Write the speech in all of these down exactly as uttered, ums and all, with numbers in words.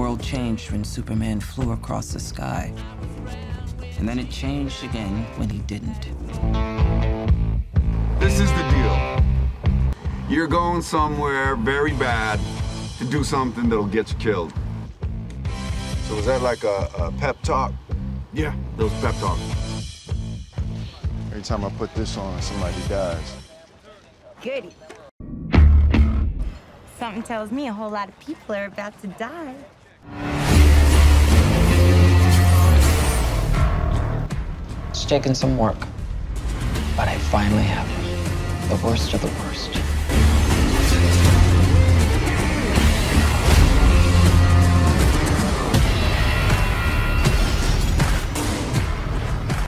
world changed when Superman flew across the sky. And then it changed again when he didn't. This is the deal. You're going somewhere very bad to do something that'll get you killed. So was that like a, a pep talk? Yeah, it was a pep talk. Every time I put this on, somebody dies. Goody. Something tells me a whole lot of people are about to die. It's taken some work, but I finally have it. The worst of the worst.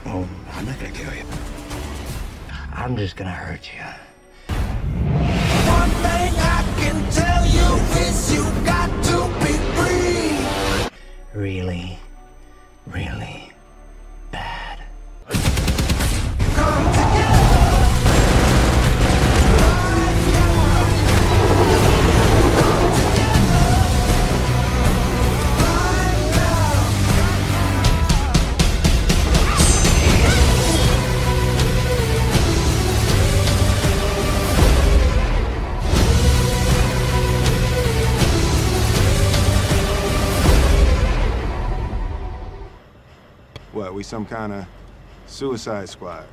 Oh, I'm not gonna kill you. I'm just gonna hurt you. One thing I can tell you is you got to be free. Really, really. What, we some kind of Suicide Squad?